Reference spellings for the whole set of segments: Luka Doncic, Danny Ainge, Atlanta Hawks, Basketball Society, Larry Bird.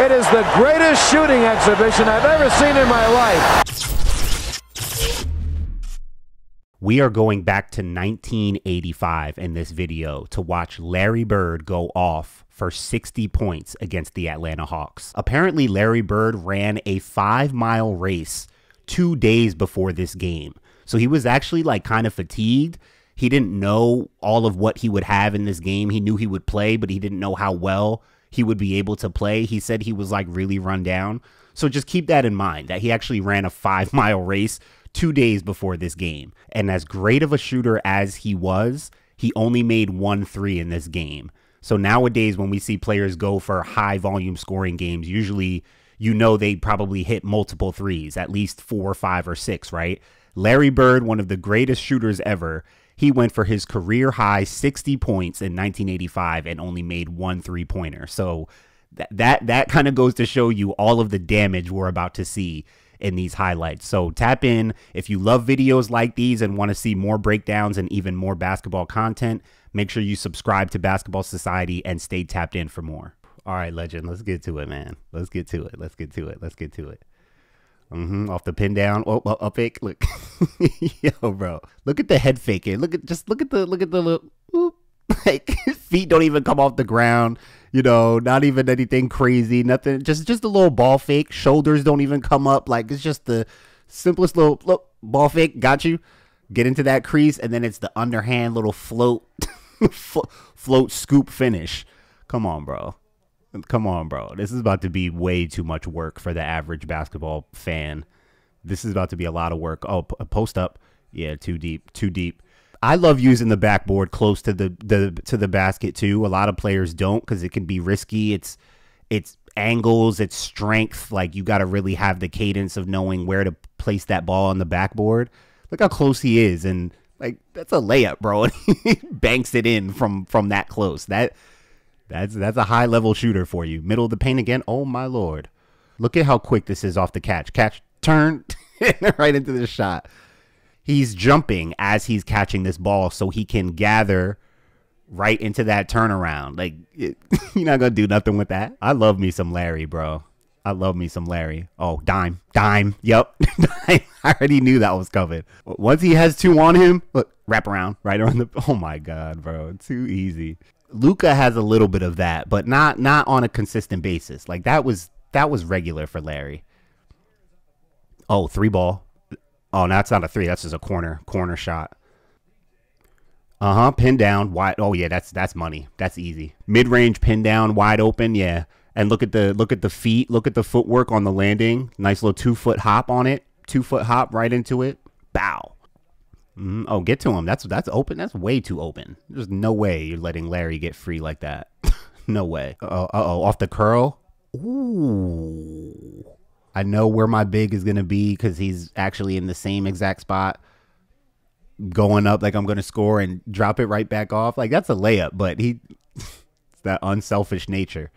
It is the greatest shooting exhibition I've ever seen in my life. We are going back to 1985 in this video to watch Larry Bird go off for 60 points against the Atlanta Hawks. Apparently, Larry Bird ran a 5-mile race 2 days before this game. So he was actually like kind of fatigued. He didn't know all of what he would have in this game. He knew he would play, but he didn't know how well he would be able to play. He said he was like really run down. So just keep that in mind, that he actually ran a 5-mile race 2 days before this game. And as great of a shooter as he was, he only made 1 3 in this game. So nowadays when we see players go for high volume scoring games, usually, you know, they probably hit multiple threes, at least 4 or 5 or 6, right? Larry Bird, one of the greatest shooters ever, he went for his career high 60 points in 1985 and only made 1 3-pointer. So that kind of goes to show you all of the damage we're about to see in these highlights. So tap in if you love videos like these and want to see more breakdowns and even more basketball content. Make sure you subscribe to Basketball Society and stay tapped in for more. All right, legend, let's get to it, man. Let's get to it. Let's get to it. Let's get to it. Off the pin down. Oh, up fake. Look. Yo, bro. Look at the head fake here. Look at, just look at the little, whoop. Like, feet don't even come off the ground. You know, not even anything crazy. Nothing. Just a little ball fake. Shoulders don't even come up. Like, it's just the simplest little, look, ball fake. Got you. Get into that crease. And then it's the underhand little float, float scoop finish. Come on, bro. Come on, bro. This is about to be way too much work for the average basketball fan. This is about to be a lot of work. Oh, post up. Yeah, too deep, too deep. I love using the backboard close to the basket too. A lot of players don't because it can be risky. It's angles, it's strength. Like, you got to really have the cadence of knowing where to place that ball on the backboard. Look how close he is, and like, that's a layup, bro. He banks it in from that close. That's a high-level shooter for you. Middle of the paint again. Oh, my Lord. Look at how quick this is off the catch. Catch, turn, right into the shot. He's jumping as he's catching this ball so he can gather right into that turnaround. Like, you're not going to do nothing with that. I love me some Larry, bro. I love me some Larry. Oh, dime. Dime. Yep. I already knew that was coming. Once he has two on him, look, wrap around right on the... Oh, my God, bro. Too easy. Luka has a little bit of that, but not on a consistent basis. Like, that was regular for Larry. Oh, three ball. Oh, no, that's not a three. That's just a corner shot. Pin down wide. Oh yeah, that's money. That's easy. Mid range pin down wide open. Yeah, and look at the feet. Look at the footwork on the landing. Nice little 2-foot hop on it. 2-foot hop right into it. Bow. Oh, get to him. That's open. That's way too open. There's no way you're letting Larry get free like that. No way. Uh-oh. Off the curl. Ooh. I know where my big is going to be because he's actually in the same exact spot. Going up like I'm going to score and drop it right back off. Like, that's a layup, but he... It's that unselfish nature.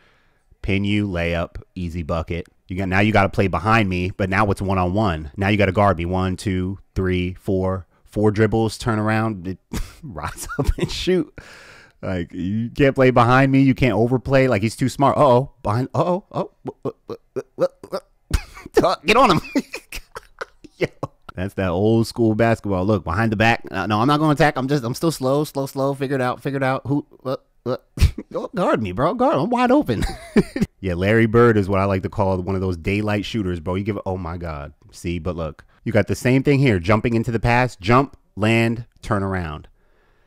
Pin you, layup, easy bucket. Now you got to play behind me, but now it's one-on-one. Now you got to guard me. 1, 2, 3, 4... 4 dribbles, turn around, rise up and shoot. Like, you can't play behind me. You can't overplay. Like, he's too smart. Uh-oh. Behind. Uh-oh. Oh. Get on him. Yo. That's that old school basketball. Look, behind the back. No, I'm not going to attack. I'm still slow, slow, slow. Figure it out. Figure it out. Who? Guard me, bro. Guard. I'm wide open. Yeah, Larry Bird is what I like to call one of those daylight shooters, bro. You give it. Oh, my God. See, but look. You got the same thing here, jumping into the pass, jump, land, turn around.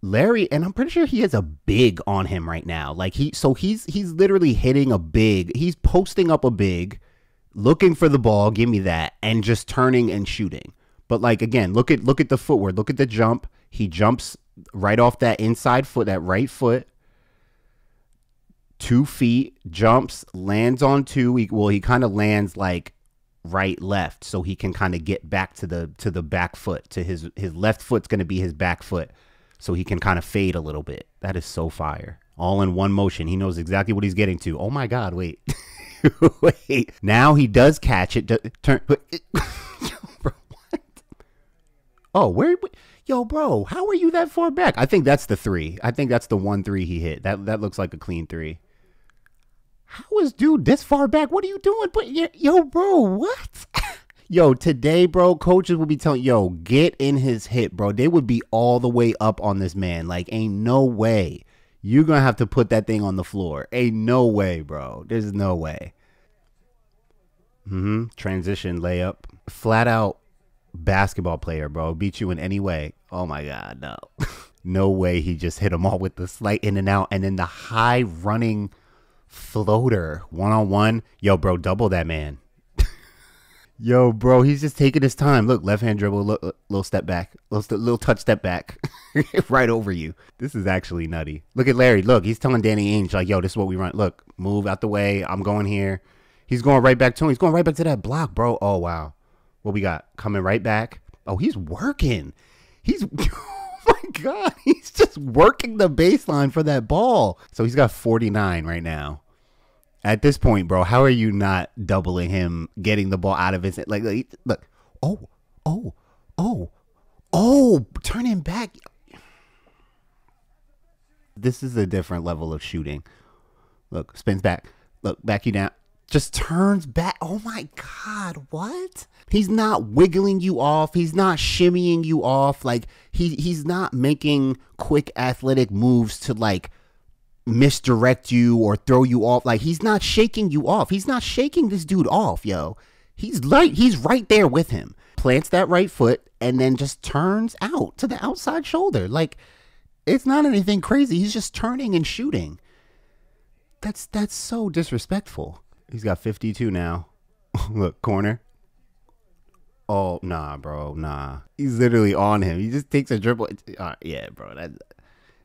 Larry, and I'm pretty sure he has a big on him right now. Like, he's literally hitting a big. He's posting up a big, looking for the ball, give me that, and just turning and shooting. But like, again, look at the footwork, look at the jump. He jumps right off that inside foot, that right foot. 2 feet, jumps, lands on 2. Well, he kind of lands like right left, so he can kind of get back to the back foot, to his left foot's going to be his back foot, so he can kind of fade a little bit. That is so fire, all in one motion. He knows exactly what he's getting to. Oh my God, wait. Wait, now he does catch it, turn. Yo, bro, what? Oh, where? Yo, bro, how are you that far back? I think that's the 3. I think that's the 1-3 he hit. That looks like a clean 3. How is dude this far back? What are you doing? But yo, bro, what? Yo, today, bro, coaches will be telling, yo, get in his hip, bro. They would be all the way up on this man. Like, ain't no way. You're going to have to put that thing on the floor. Ain't no way, bro. There's no way. Transition layup. Flat out basketball player, bro. Beat you in any way. Oh, my God, no. No way he just hit them all with the slight in and out. And then the high running floater one-on-one. Yo, bro, double that man. Yo, bro, he's just taking his time. Look, left-hand dribble, little step back. Little touch step back. Right over you. This is actually nutty. Look at Larry. Look, he's telling Danny Ainge, like, yo, this is what we run. Look, move out the way. I'm going here. He's going right back to him. He's going right back to that block, bro. Oh, wow. What we got? Coming right back. Oh, he's working. He's... Oh, my God. He's just working the baseline for that ball. So he's got 49 right now. At this point, bro, how are you not doubling him, getting the ball out of his... Like look. Oh. Turn him back. This is a different level of shooting. Look, spins back. Look, back you down. Just turns back. Oh, my God. What? He's not wiggling you off. He's not shimmying you off. Like, he's not making quick athletic moves to, like... misdirect you or throw you off. Like, he's not shaking you off. He's not shaking this dude off, yo. He's right there with him. Plants that right foot and then just turns out to the outside shoulder. Like, it's not anything crazy. He's just turning and shooting. That's so disrespectful. He's got 52 now. Look, corner. Oh, nah, bro, nah. He's literally on him. He just takes a dribble. Yeah, bro.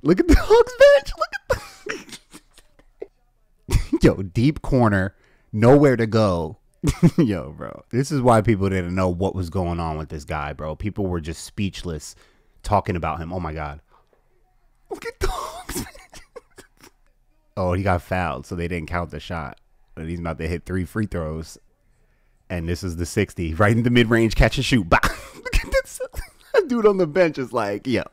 Look at the Hawks bench. Look at the... Yo, deep corner, nowhere to go. Yo, bro, this is why people didn't know what was going on with this guy, bro. People were just speechless talking about him. Oh, my God. Look at dogs. Oh, he got fouled, so they didn't count the shot. But he's about to hit 3 free throws. And this is the 60. Right in the mid-range, catch and shoot. Bah. Look at this. That dude on the bench is like, yo.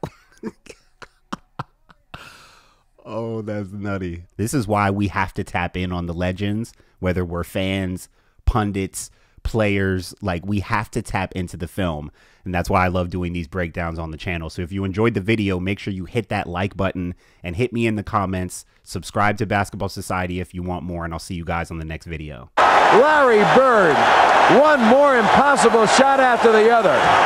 Oh, that's nutty. This is why we have to tap in on the legends, whether we're fans, pundits, players. Like, we have to tap into the film. And that's why I love doing these breakdowns on the channel. So if you enjoyed the video, make sure you hit that like button and hit me in the comments. Subscribe to Basketball Society if you want more, and I'll see you guys on the next video. Larry Bird, one more impossible shot after the other.